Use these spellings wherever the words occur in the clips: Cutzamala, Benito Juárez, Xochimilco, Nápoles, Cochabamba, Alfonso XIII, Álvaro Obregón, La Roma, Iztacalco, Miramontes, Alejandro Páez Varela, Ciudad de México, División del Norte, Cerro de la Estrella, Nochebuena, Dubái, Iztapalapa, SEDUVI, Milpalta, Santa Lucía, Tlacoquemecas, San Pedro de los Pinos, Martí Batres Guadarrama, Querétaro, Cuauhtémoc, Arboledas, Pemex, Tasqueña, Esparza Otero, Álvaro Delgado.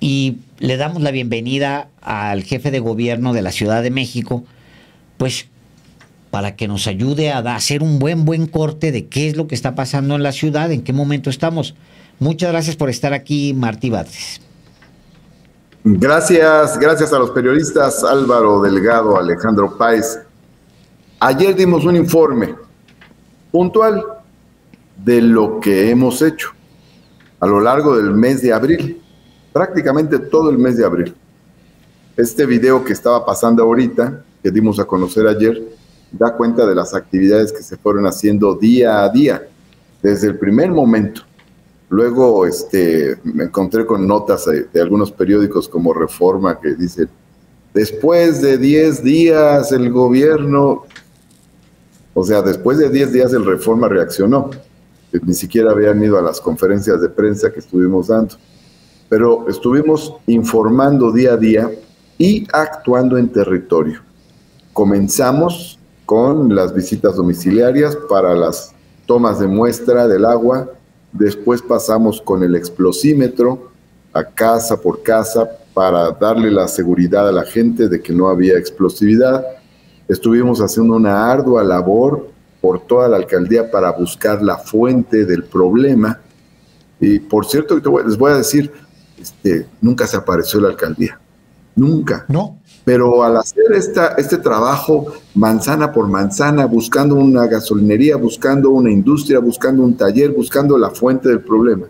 y le damos la bienvenida al jefe de gobierno de la Ciudad de México, pues para que nos ayude a hacer un buen corte de qué es lo que está pasando en la ciudad, en qué momento estamos. Muchas gracias por estar aquí, Martí Batres. Gracias a los periodistas Álvaro Delgado, Alejandro Páez. Ayer dimos un informe puntual de lo que hemos hecho a lo largo del mes de abril, prácticamente todo el mes de abril. Este video que estaba pasando ahorita, que dimos a conocer ayer, da cuenta de las actividades que se fueron haciendo día a día, desde el primer momento. Luego me encontré con notas de algunos periódicos como Reforma que dicen, después de 10 días el gobierno, o sea, después de 10 días el Reforma reaccionó, que ni siquiera habían ido a las conferencias de prensa que estuvimos dando, pero estuvimos informando día a día y actuando en territorio. Comenzamos con las visitas domiciliarias para las tomas de muestra del agua. Después pasamos con el explosímetro a casa por casa para darle la seguridad a la gente de que no había explosividad. Estuvimos haciendo una ardua labor por toda la alcaldía para buscar la fuente del problema. Y por cierto, les voy a decir, nunca se apareció la alcaldía. Nunca. No. Pero al hacer este trabajo manzana por manzana, buscando una gasolinería, buscando una industria, buscando un taller, buscando la fuente del problema,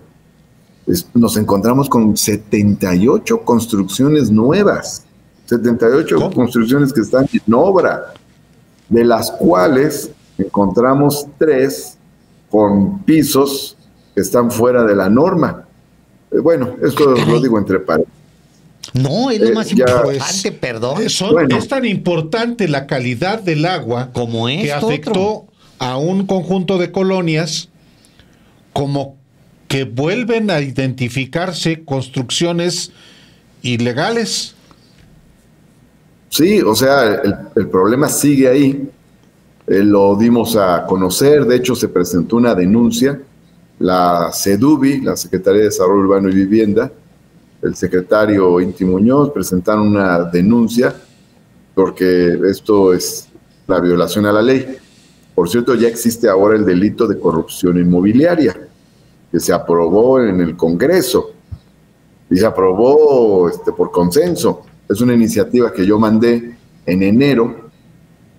nos encontramos con 78 construcciones nuevas, 78 ¿sí? construcciones que están en obra, de las cuales encontramos 3 con pisos que están fuera de la norma. Bueno, esto lo digo entre paréntesis. No, es lo más importante, pues, perdón. Es tan importante la calidad del agua como que afectó a un conjunto de colonias, como que vuelven a identificarse construcciones ilegales. Sí, o sea, el problema sigue ahí. Lo dimos a conocer, de hecho se presentó una denuncia, la SEDUVI, la Secretaría de Desarrollo Urbano y Vivienda, el secretario Inti Muñoz presentaron una denuncia porque esto es la violación a la ley. Por cierto, ya existe ahora el delito de corrupción inmobiliaria que se aprobó en el Congreso y se aprobó por consenso. Es una iniciativa que yo mandé en enero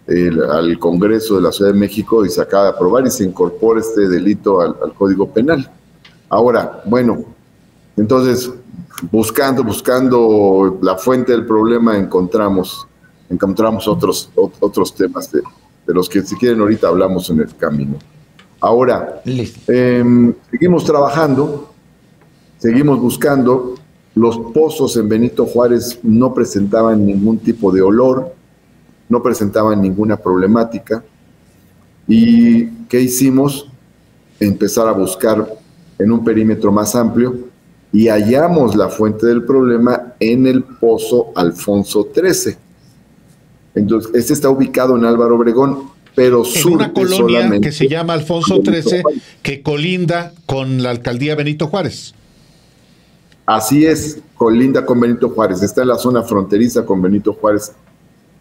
al Congreso de la Ciudad de México y se acaba de aprobar y se incorpora este delito al Código Penal. Ahora, bueno, entonces buscando la fuente del problema, encontramos otros temas de los que, si quieren, ahorita hablamos en el camino. Ahora, seguimos trabajando, seguimos buscando. Los pozos en Benito Juárez no presentaban ningún tipo de olor, no presentaban ninguna problemática. ¿Y qué hicimos? Empezar a buscar en un perímetro más amplio, y hallamos la fuente del problema en el pozo Alfonso XIII. Entonces, este está ubicado en Álvaro Obregón, pero en una colonia que se llama Alfonso XIII, que colinda con la alcaldía Benito Juárez. Así es, colinda con Benito Juárez, está en la zona fronteriza con Benito Juárez.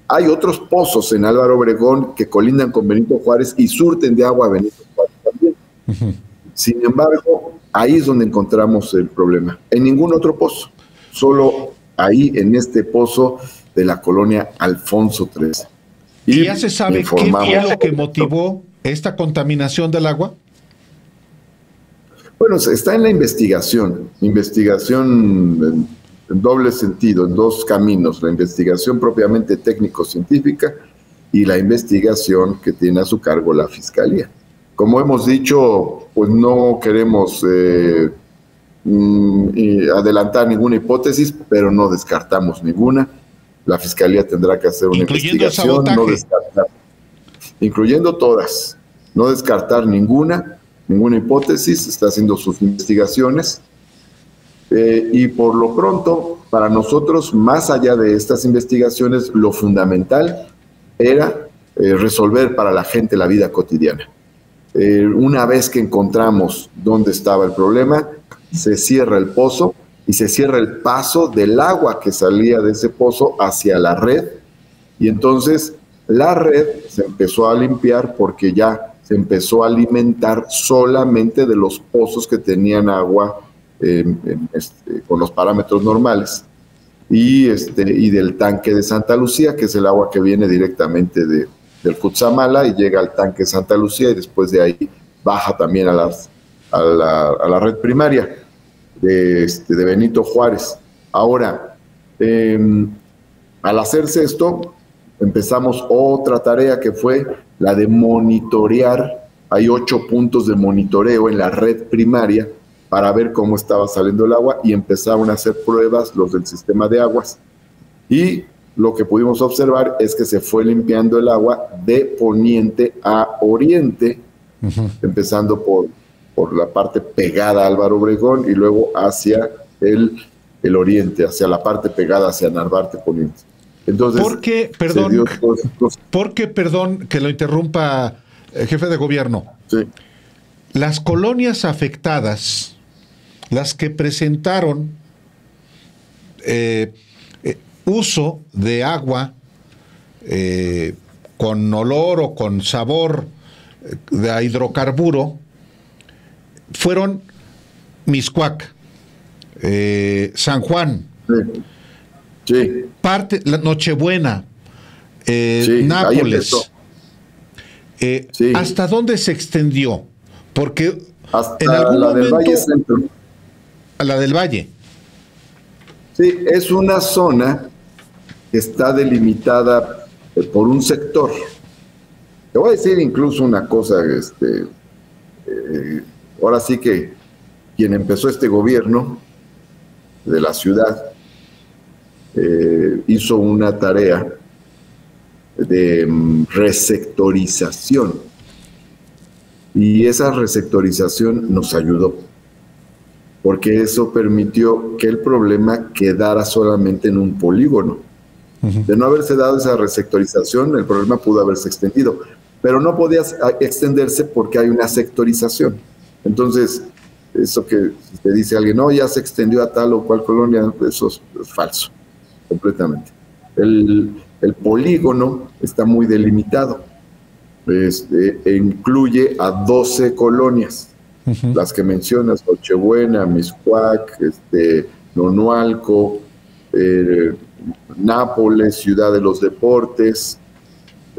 Hay otros pozos en Álvaro Obregón que colindan con Benito Juárez y surten de agua a Benito Juárez también. Uh-huh. Sin embargo, ahí es donde encontramos el problema. En ningún otro pozo, solo ahí en este pozo de la colonia Alfonso XIII. ¿Y ya se sabe qué fue lo que motivó esta contaminación del agua? Bueno, está en la investigación. Investigación en doble sentido, en dos caminos. La investigación propiamente técnico-científica y la investigación que tiene a su cargo la Fiscalía. Como hemos dicho, pues no queremos adelantar ninguna hipótesis, pero no descartamos ninguna. La Fiscalía tendrá que hacer una investigación, no descartar, incluyendo todas, no descartar ninguna hipótesis, está haciendo sus investigaciones. Y por lo pronto, para nosotros, más allá de estas investigaciones, lo fundamental era resolver para la gente la vida cotidiana. Una vez que encontramos dónde estaba el problema, se cierra el pozo y se cierra el paso del agua que salía de ese pozo hacia la red, y entonces la red se empezó a limpiar porque ya se empezó a alimentar solamente de los pozos que tenían agua con los parámetros normales y del tanque de Santa Lucía, que es el agua que viene directamente del Cutzamala y llega al tanque de Santa Lucía y después de ahí baja también a la red primaria de Benito Juárez. Ahora, al hacerse esto, empezamos otra tarea que fue la de monitorear. Hay 8 puntos de monitoreo en la red primaria para ver cómo estaba saliendo el agua, y empezaron a hacer pruebas los del sistema de aguas. Y lo que pudimos observar es que se fue limpiando el agua de poniente a oriente, empezando por la parte pegada a Álvaro Obregón y luego hacia el oriente, hacia la parte pegada hacia Narvarte poniente. Entonces, perdón que lo interrumpa, jefe de gobierno. Sí. Las colonias afectadas, las que presentaron uso de agua con olor o con sabor de hidrocarburo, fueron Mixcoac, San Juan, sí. Sí. Parte, la Nochebuena, sí, Nápoles. Sí. ¿Hasta dónde se extendió? Porque hasta en algún momento, del Valle Centro. A la del Valle. Sí, es una zona que está delimitada por un sector. Te voy a decir incluso una cosa, ahora sí que quien empezó este gobierno de la ciudad hizo una tarea de resectorización, y esa resectorización nos ayudó porque eso permitió que el problema quedara solamente en un polígono. De no haberse dado esa resectorización, el problema pudo haberse extendido, pero no podía extenderse porque hay una sectorización. Entonces, eso que te dice alguien, no, ya se extendió a tal o cual colonia, eso es falso, completamente. El polígono está muy delimitado, e incluye a 12 colonias, las que mencionas, Nochebuena, Mixcoac, Nonualco, Nápoles, Ciudad de los Deportes,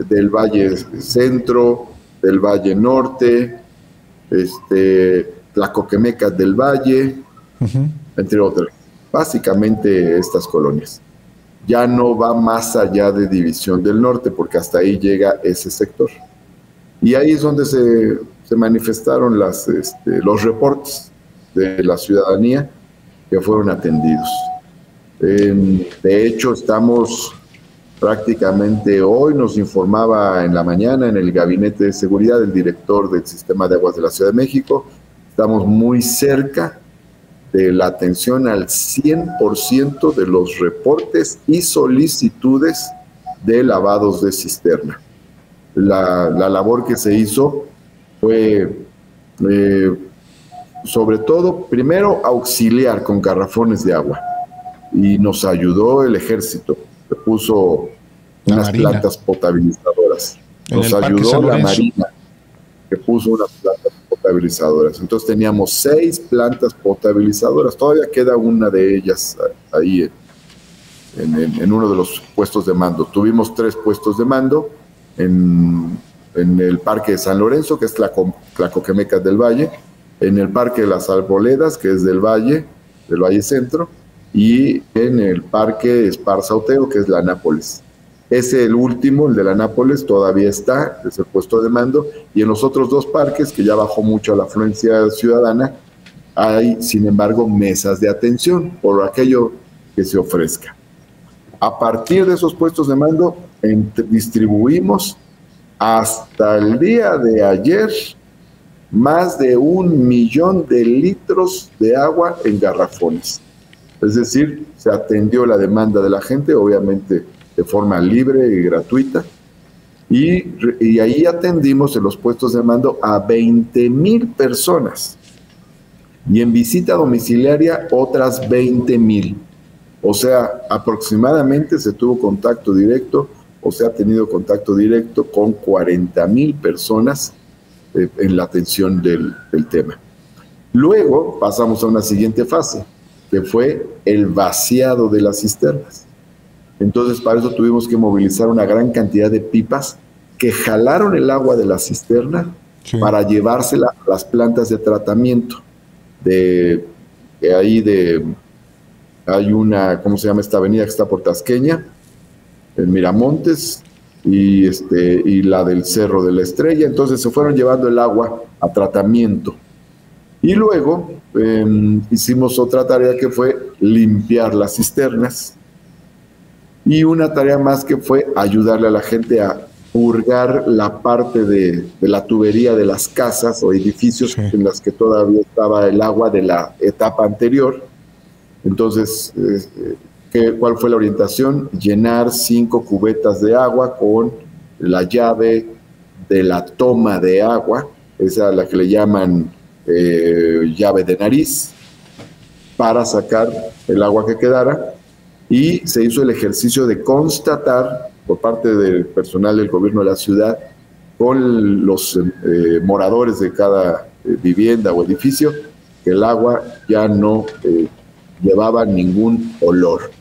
del Valle Centro, del Valle Norte, Tlacoquemecas del Valle, entre otras. Básicamente estas colonias. Ya no va más allá de División del Norte, porque hasta ahí llega ese sector. Y ahí es donde se manifestaron los reportes de la ciudadanía que fueron atendidos. De hecho, estamos prácticamente hoy, nos informaba en la mañana en el Gabinete de Seguridad el director del Sistema de Aguas de la Ciudad de México, estamos muy cerca de la atención al 100% de los reportes y solicitudes de lavados de cisterna. La labor que se hizo fue, sobre todo, primero auxiliar con garrafones de agua, y nos ayudó el ejército. Se puso unas plantas potabilizadoras. Nos ayudó la Marina, que puso unas plantas potabilizadoras. Entonces teníamos 6 plantas potabilizadoras. Todavía queda una de ellas ahí en uno de los puestos de mando. Tuvimos 3 puestos de mando en el Parque de San Lorenzo, que es Tlacoquemecas del Valle, en el Parque de las Arboledas, que es del Valle Centro, y en el Parque Esparza Otero, que es la Nápoles. Ese, el último, el de la Nápoles, todavía está, es el puesto de mando, y en los otros 2 parques, que ya bajó mucho la afluencia ciudadana, hay, sin embargo, mesas de atención por aquello que se ofrezca. A partir de esos puestos de mando, distribuimos hasta el día de ayer más de 1 millón de litros de agua en garrafones. Es decir, se atendió la demanda de la gente, obviamente de forma libre y gratuita, y ahí atendimos en los puestos de mando a 20,000 personas. y en visita domiciliaria otras 20,000. O sea, aproximadamente se tuvo contacto directo, o se ha tenido contacto directo con 40,000 personas en la atención del tema. Luego pasamos a una siguiente fase, que fue el vaciado de las cisternas. Entonces, para eso tuvimos que movilizar una gran cantidad de pipas que jalaron el agua de la cisterna, sí, para llevársela a las plantas de tratamiento. Hay una, ¿cómo se llama esta avenida que está por Tasqueña? En Miramontes, y la del Cerro de la Estrella. Entonces se fueron llevando el agua a tratamiento. Y luego hicimos otra tarea que fue limpiar las cisternas, y una tarea más que fue ayudarle a la gente a purgar la parte de la tubería de las casas o edificios, sí, en las que todavía estaba el agua de la etapa anterior. Entonces, ¿cuál fue la orientación? Llenar 5 cubetas de agua con la llave de la toma de agua, esa es la que le llaman llave de nariz, para sacar el agua que quedara. Y se hizo el ejercicio de constatar por parte del personal del gobierno de la ciudad con los moradores de cada vivienda o edificio, que el agua ya no llevaba ningún olor.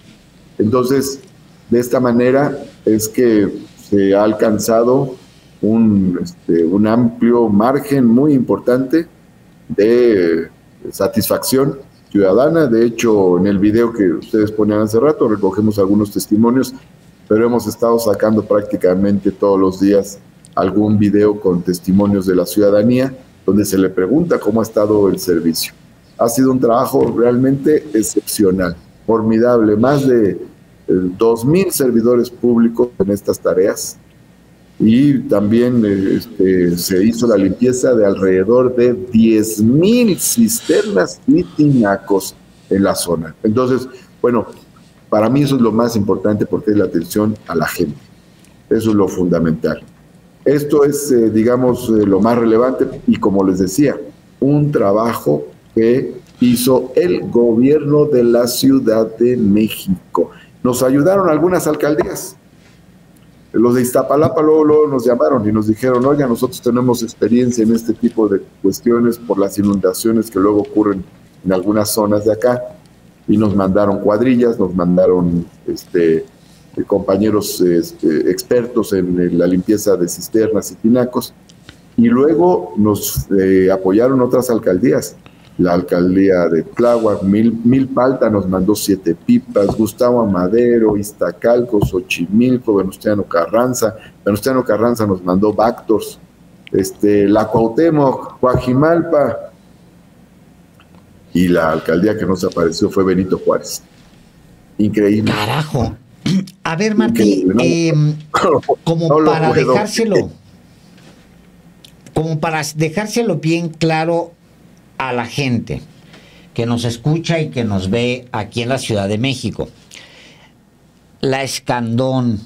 Entonces, de esta manera es que se ha alcanzado un amplio margen muy importante de satisfacción ciudadana. De hecho, en el video que ustedes ponían hace rato, recogemos algunos testimonios, pero hemos estado sacando prácticamente todos los días algún video con testimonios de la ciudadanía, donde se le pregunta cómo ha estado el servicio. Ha sido un trabajo realmente excepcional, formidable. Más de 2,000 servidores públicos en estas tareas, y también se hizo la limpieza de alrededor de 10,000 cisternas y tinacos en la zona. Entonces, bueno, para mí eso es lo más importante, porque es la atención a la gente. Eso es lo fundamental. Esto es, lo más relevante, y como les decía, un trabajo que hizo el gobierno de la Ciudad de México. Nos ayudaron algunas alcaldías. Los de Iztapalapa luego nos llamaron y nos dijeron: oiga, nosotros tenemos experiencia en este tipo de cuestiones por las inundaciones que luego ocurren en algunas zonas de acá, y nos mandaron cuadrillas, nos mandaron compañeros expertos en la limpieza de cisternas y tinacos, y luego nos apoyaron otras alcaldías. La alcaldía de Tláhuac, Milpalta, nos mandó 7 pipas, Gustavo Madero, Iztacalco, Xochimilco, Venustiano Carranza nos mandó Bactors, la Cuauhtémoc, Cuajimalpa, y la alcaldía que nos apareció fue Benito Juárez. Increíble. Carajo. A ver, Martí, ¿no? Como no para dejárselo, como para dejárselo bien claro a la gente que nos escucha y que nos ve aquí en la Ciudad de México: la Escandón,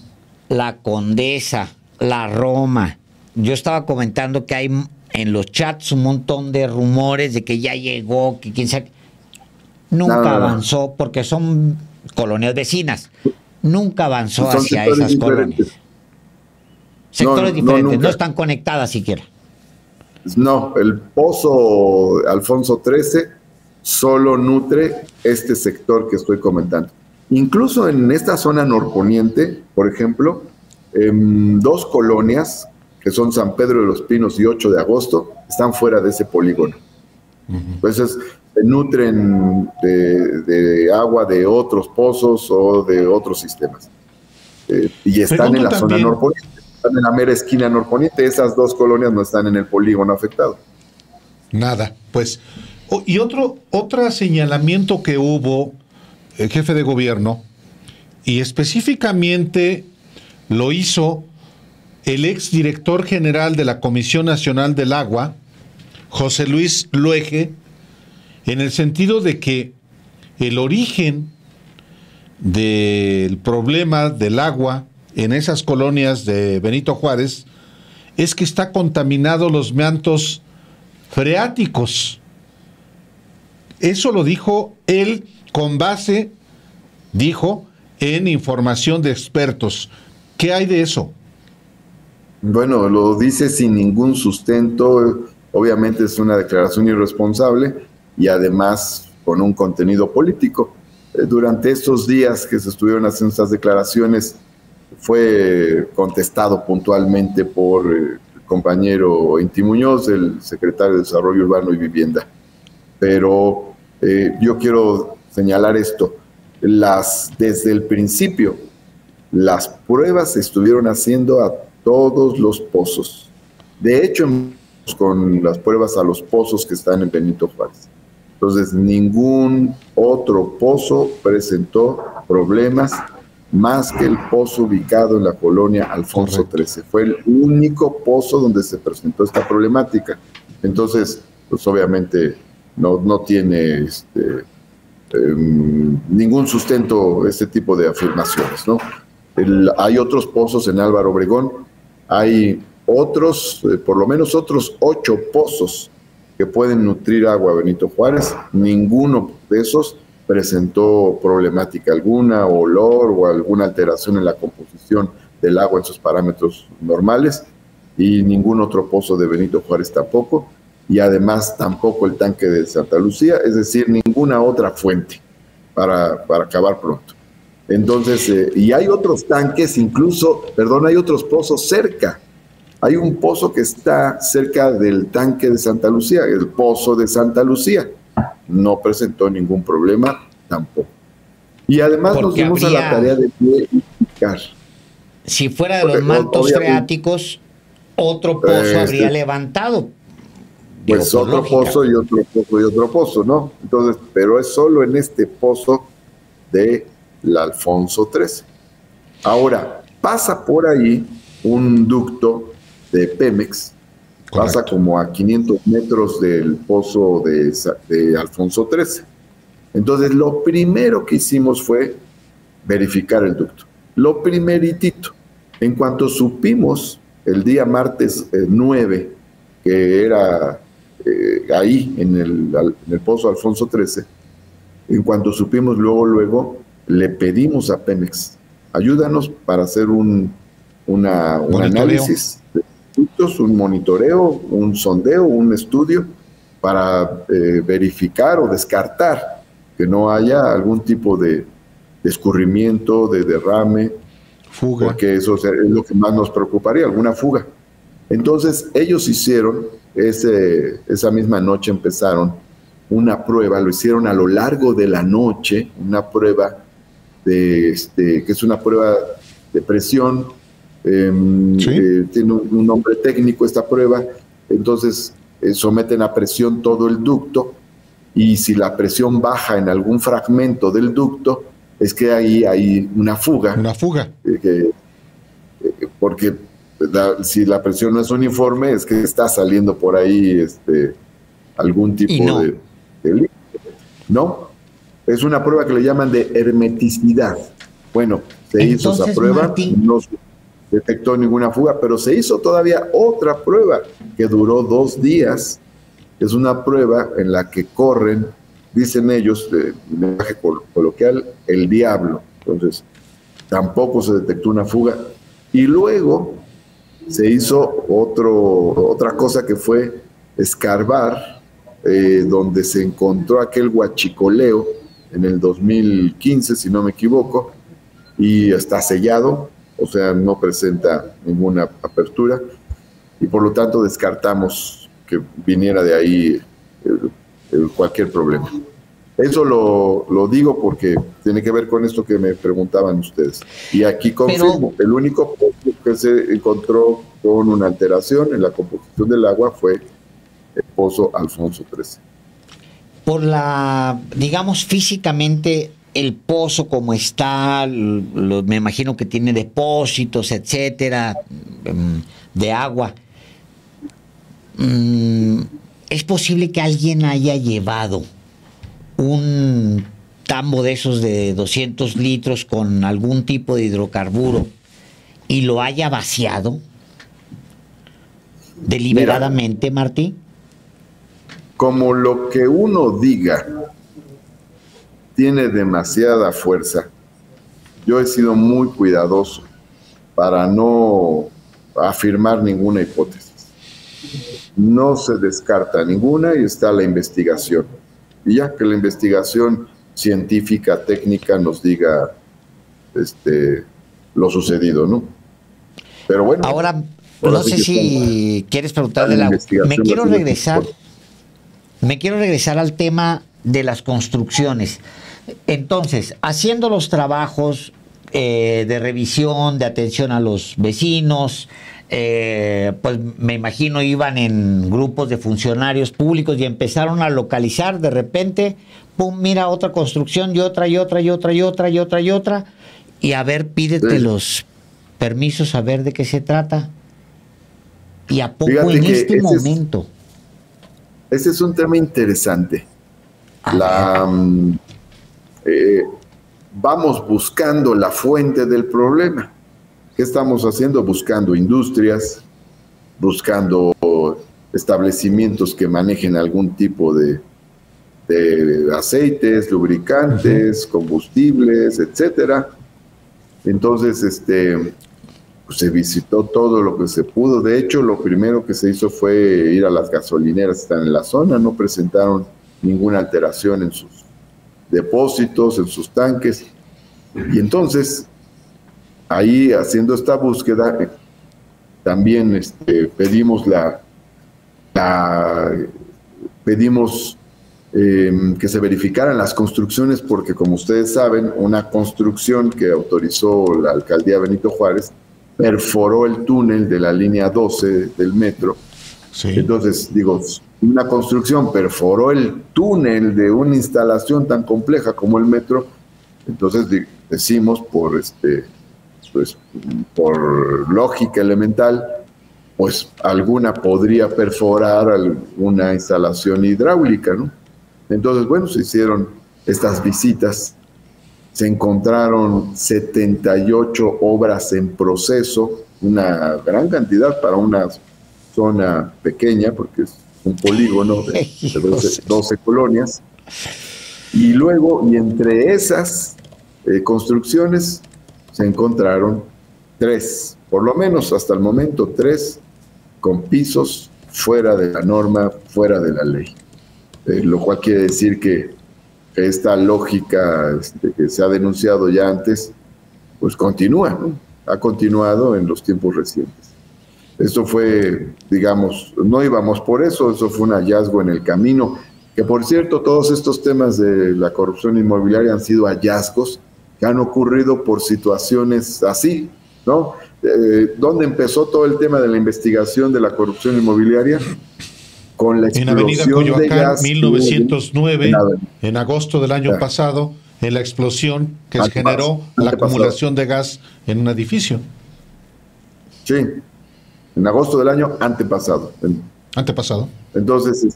la Condesa, la Roma. Yo estaba comentando que hay en los chats un montón de rumores de que ya llegó, que quién sabe. Nunca avanzó, porque son colonias vecinas. Nunca avanzó hacia esas colonias. Sectores diferentes, no están conectadas siquiera. No, el pozo Alfonso XIII solo nutre este sector que estoy comentando. Incluso en esta zona norponiente, por ejemplo, 2 colonias, que son San Pedro de los Pinos y 8 de Agosto, están fuera de ese polígono. Uh-huh. Entonces, se nutren de agua de otros pozos o de otros sistemas. Y están en la zona norponiente. Están en la mera esquina norponiente. Esas 2 colonias no están en el polígono afectado. Nada, pues. Y otro señalamiento que hubo, el jefe de gobierno, y específicamente lo hizo el exdirector general de la Comisión Nacional del Agua, José Luis Luege, en el sentido de que el origen del problema del agua en esas colonias de Benito Juárez es que está contaminado los mantos freáticos, Eso lo dijo él con base, dijo, en información de expertos. ¿Qué hay de eso? Bueno, lo dice sin ningún sustento. Obviamente es una declaración irresponsable y además con un contenido político. Durante estos días que se estuvieron haciendo estas declaraciones, fue contestado puntualmente por el compañero Inti Muñoz, el secretario de Desarrollo Urbano y Vivienda. Pero yo quiero señalar esto. Desde el principio, las pruebas se estuvieron haciendo a todos los pozos. De hecho, con las pruebas a los pozos que están en Benito Juárez. Entonces, ningún otro pozo presentó problemas más que el pozo ubicado en la colonia Alfonso XIII. Fue el único pozo donde se presentó esta problemática. Entonces, pues obviamente no tiene ningún sustento este tipo de afirmaciones, ¿no? Hay otros pozos en Álvaro Obregón, hay otros, por lo menos otros 8 pozos que pueden nutrir agua a Benito Juárez. Ninguno de esos presentó problemática alguna, olor o alguna alteración en la composición del agua en sus parámetros normales, y ningún otro pozo de Benito Juárez tampoco, y además tampoco el tanque de Santa Lucía, es decir, ninguna otra fuente para acabar pronto. Entonces, y hay otros tanques, incluso, perdón, hay otros pozos cerca. Hay un pozo que está cerca del tanque de Santa Lucía, el pozo de Santa Lucía. No presentó ningún problema tampoco. Y además nos dimos a la tarea de verificar. Si fuera de los mantos freáticos, otro pozo habría levantado. Pues otro pozo y otro pozo y otro pozo, ¿no? Entonces, pero es solo en este pozo de la Alfonso XIII. Ahora, pasa por ahí un ducto de Pemex, correcto, pasa como a 500 metros del pozo de Alfonso XIII. Entonces, lo primero que hicimos fue verificar el ducto. Lo primeritito. En cuanto supimos el día martes 9, que era ahí, en el pozo Alfonso XIII, en cuanto supimos luego, le pedimos a Pemex, ayúdanos para hacer un análisis, un monitoreo, un sondeo, un estudio para verificar o descartar que no haya algún tipo de escurrimiento, de derrame, fuga, porque eso es lo que más nos preocuparía, alguna fuga. Entonces ellos hicieron, esa misma noche empezaron una prueba, lo hicieron a lo largo de la noche, una prueba que es una prueba de presión. ¿Sí? Tiene un nombre técnico esta prueba. Entonces someten a presión todo el ducto, y si la presión baja en algún fragmento del ducto, es que ahí hay una fuga. Una fuga. Porque si la presión no es uniforme, es que está saliendo por ahí algún tipo de líquido. No, es una prueba que le llaman de hermeticidad. Bueno, se hizo esa prueba, Martín, no detectó ninguna fuga, pero se hizo todavía otra prueba que duró 2 días. Es una prueba en la que corren, dicen ellos, de lenguaje coloquial, el diablo. Entonces, tampoco se detectó una fuga. Y luego se hizo otra cosa, que fue escarbar donde se encontró aquel huachicoleo en el 2015, si no me equivoco, y está sellado. O sea, no presenta ninguna apertura, y por lo tanto descartamos que viniera de ahí cualquier problema. Eso lo digo porque tiene que ver con esto que me preguntaban ustedes. Y aquí confirmo, el único pozo que se encontró con una alteración en la composición del agua fue el pozo Alfonso XIII. Por la, digamos, físicamente, el pozo como está, me imagino que tiene depósitos, etcétera, de agua. ¿Es posible que alguien haya llevado un tambo de esos de 200 litros con algún tipo de hidrocarburo y lo haya vaciado deliberadamente, Martí? Como lo que uno diga tiene demasiada fuerza. Yo he sido muy cuidadoso para no afirmar ninguna hipótesis. No se descarta ninguna y está la investigación. Y ya que la investigación científica, técnica, nos diga lo sucedido, ¿no? Pero bueno. Ahora, no sé si quieres preguntar de la... Me quiero regresar al tema de las construcciones. Entonces, haciendo los trabajos de revisión, de atención a los vecinos, pues me imagino iban en grupos de funcionarios públicos y empezaron a localizar de repente, pum, mira, otra construcción y otra. Y a ver, pídete los permisos, a ver de qué se trata. Y a poco en este momento... Ese es un tema interesante. Vamos buscando la fuente del problema. ¿Qué estamos haciendo? Buscando industrias, buscando establecimientos que manejen algún tipo de aceites, lubricantes, combustibles, etcétera. Entonces, se visitó todo lo que se pudo. De hecho, lo primero que se hizo fue ir a las gasolineras que están en la zona. No presentaron ninguna alteración en sus depósitos, en sus tanques. Y entonces, ahí haciendo esta búsqueda, también pedimos que se verificaran las construcciones, porque como ustedes saben, una construcción que autorizó la alcaldía Benito Juárez perforó el túnel de la línea 12 del metro. Sí. Entonces, digo, una construcción perforó el túnel de una instalación tan compleja como el metro. Entonces decimos por por lógica elemental, pues alguna podría perforar alguna instalación hidráulica, ¿no? Entonces, bueno, se hicieron estas visitas. Se encontraron 78 obras en proceso, una gran cantidad para una zona pequeña, porque es un polígono de 12 colonias. Y luego, y entre esas construcciones, se encontraron tres, por lo menos hasta el momento, tres con pisos fuera de la norma, fuera de la ley. Lo cual quiere decir que esta lógica que se ha denunciado ya antes, pues continúa, ¿no? Ha continuado en los tiempos recientes. Esto fue, digamos, no íbamos por eso, eso fue un hallazgo en el camino, que por cierto, todos estos temas de la corrupción inmobiliaria han sido hallazgos que han ocurrido por situaciones así, ¿no? ¿Dónde empezó todo el tema de la investigación de la corrupción inmobiliaria? Con la explosión en Avenida Coyoacán, 1909, en agosto del año pasado, en la explosión que generó la acumulación de gas en un edificio. Sí, en agosto del año antepasado. Entonces,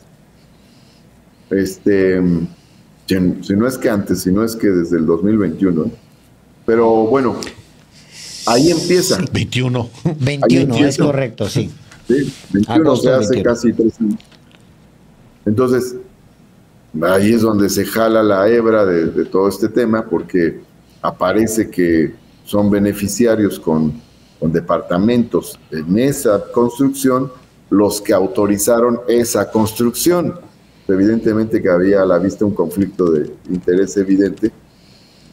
si no es que antes, si no es que desde el 2021. Pero bueno, ahí empieza. 21, es correcto, sí. Sí, 21, o sea, hace casi 3 años. Entonces, ahí es donde se jala la hebra de todo este tema, porque aparece que son beneficiarios con departamentos en esa construcción los que autorizaron esa construcción. Evidentemente que había a la vista un conflicto de interés evidente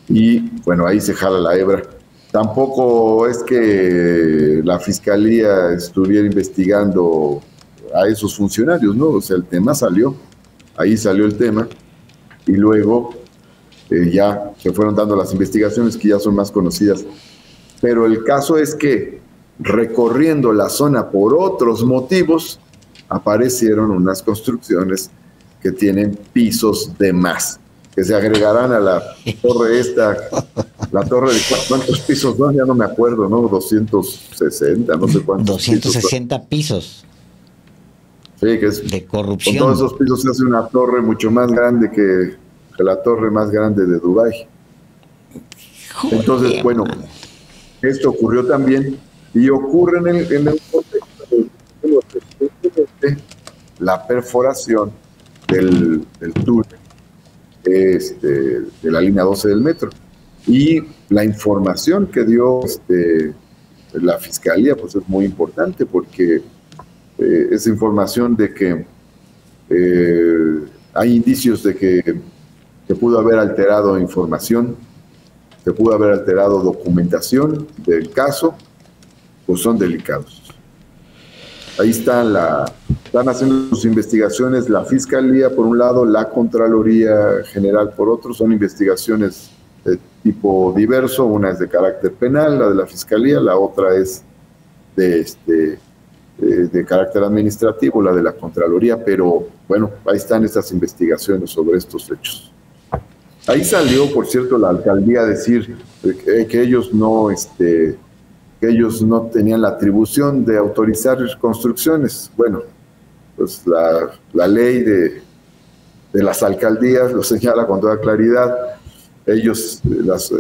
y, bueno, ahí se jala la hebra. Tampoco es que la Fiscalía estuviera investigando a esos funcionarios, ¿no? O sea, el tema salió, ahí salió el tema, y luego ya se fueron dando las investigaciones que ya son más conocidas. Pero el caso es que recorriendo la zona por otros motivos, aparecieron unas construcciones que tienen pisos de más, que se agregarán a la torre esta, la torre de cuántos pisos, no, ya no me acuerdo, ¿no? 260, no sé cuántos. 260 pisos. Sí, que es de corrupción. Con todos esos pisos se hace una torre mucho más grande que la torre más grande de Dubái. Entonces, bueno, esto ocurrió también y ocurre en el contexto de la perforación del túnel de la línea 12 del metro. Y la información que dio la Fiscalía pues es muy importante, porque es información de que hay indicios de que se pudo haber alterado información, se pudo haber alterado documentación del caso, pues son delicados. Ahí están, están haciendo sus investigaciones la Fiscalía por un lado, la Contraloría General por otro. Son investigaciones de tipo diverso, una es de carácter penal, la de la Fiscalía, la otra es de carácter administrativo, la de la Contraloría, pero bueno, ahí están estas investigaciones sobre estos hechos. Ahí salió, por cierto, la alcaldía a decir que ellos no, tenían la atribución de autorizar construcciones. Bueno, pues la ley de las alcaldías lo señala con toda claridad. Ellos, las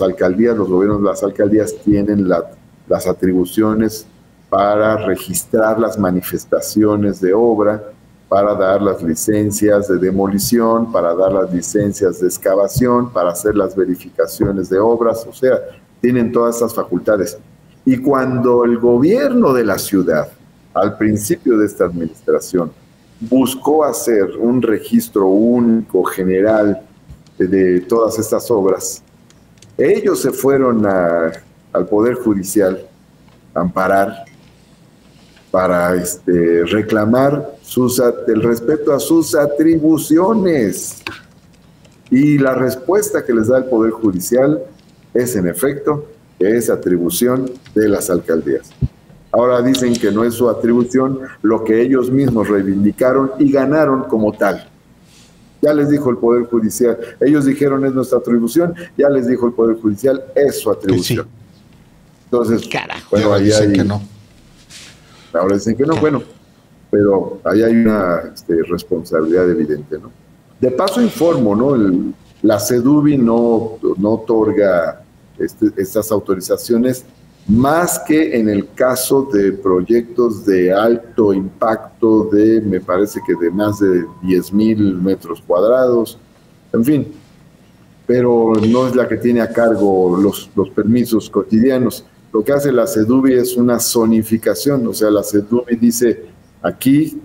alcaldías, los gobiernos de las alcaldías tienen las atribuciones para registrar las manifestaciones de obra, para dar las licencias de demolición, para dar las licencias de excavación, para hacer las verificaciones de obras, o sea, tienen todas esas facultades. Y cuando el gobierno de la ciudad, al principio de esta administración, buscó hacer un registro único, general, de todas estas obras, ellos se fueron al Poder Judicial a amparar para reclamar el respeto a sus atribuciones. Y la respuesta que les da el Poder Judicial es, en efecto, que es atribución de las alcaldías. Ahora dicen que no es su atribución, lo que ellos mismos reivindicaron y ganaron como tal. Ya les dijo el Poder Judicial, ellos dijeron es nuestra atribución, ya les dijo el Poder Judicial, es su atribución. Sí. Entonces, carajo, bueno, ahí dicen que no. Ahora dicen que no, bueno, pero ahí hay una responsabilidad evidente, ¿no? De paso informo, ¿no? La SEDUVI no otorga estas autorizaciones más que en el caso de proyectos de alto impacto de, me parece que de más de 10,000 metros cuadrados, en fin, pero no es la que tiene a cargo los permisos cotidianos. Lo que hace la SEDUVI es una zonificación, o sea, la SEDUVI dice aquí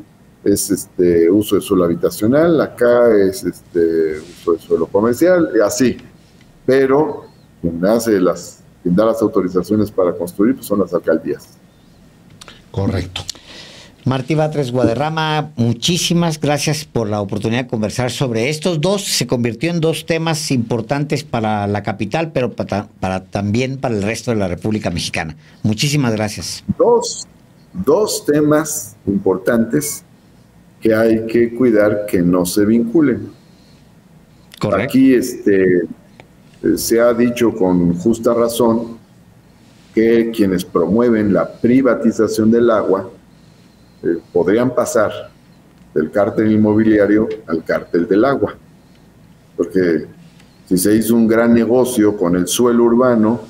es uso de suelo habitacional, acá es uso de suelo comercial, y así. Pero quien da las autorizaciones para construir pues son las alcaldías. Correcto. Martí Batres Guadarrama, muchísimas gracias por la oportunidad de conversar sobre estos dos. Se convirtió en dos temas importantes para la capital, pero también para el resto de la República Mexicana. Muchísimas gracias. Dos temas importantes que hay que cuidar que no se vinculen. Correcto. Aquí se ha dicho con justa razón que quienes promueven la privatización del agua podrían pasar del cártel inmobiliario al cártel del agua, porque si se hizo un gran negocio con el suelo urbano,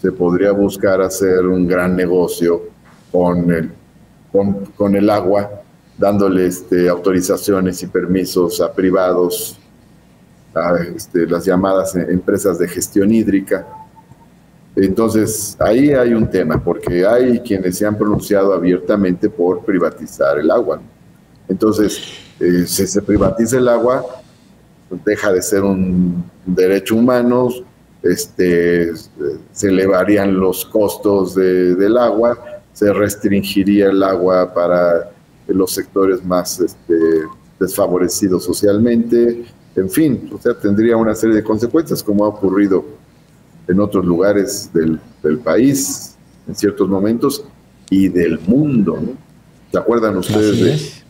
se podría buscar hacer un gran negocio con el agua, dándole autorizaciones y permisos a privados, a las llamadas empresas de gestión hídrica. Entonces, ahí hay un tema, porque hay quienes se han pronunciado abiertamente por privatizar el agua. Entonces, si se privatiza el agua, pues deja de ser un derecho humano, se elevarían los costos del agua, se restringiría el agua para los sectores más desfavorecidos socialmente, en fin, o sea, tendría una serie de consecuencias, como ha ocurrido en otros lugares del país, en ciertos momentos, y del mundo, ¿no? ¿Se acuerdan ustedes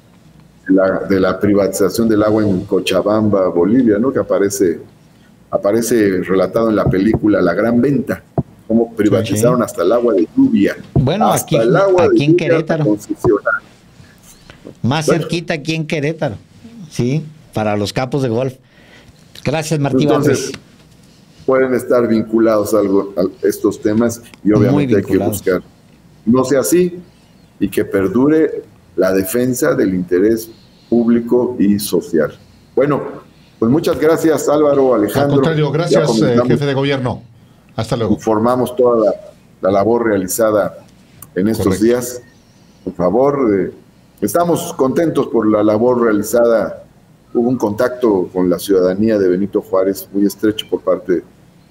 de la privatización del agua en Cochabamba, Bolivia, ¿no? Que aparece relatado en la película La Gran Venta, cómo privatizaron hasta el agua de lluvia. Bueno, hasta aquí en Querétaro. Más cerquita aquí en Querétaro, sí, para los campos de golf. Gracias, Martí Batres. Pueden estar vinculados a estos temas y obviamente hay que buscar no sea así y que perdure la defensa del interés público y social. Bueno, Pues muchas gracias, Álvaro, Alejandro. Al contrario, gracias, jefe de gobierno. Hasta luego. Informamos toda la labor realizada en estos días. Por favor, estamos contentos por la labor realizada. Hubo un contacto con la ciudadanía de Benito Juárez muy estrecho por parte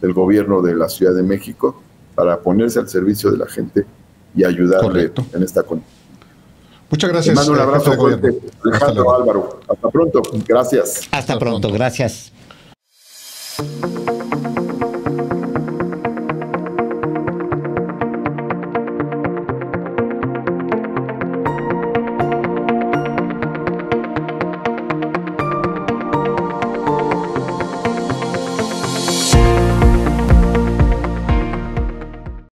del gobierno de la Ciudad de México para ponerse al servicio de la gente y ayudarle en esta condición. Muchas gracias. Te mando un abrazo fuerte, Alejandro, Álvaro. Hasta pronto. Gracias. Hasta pronto. Gracias.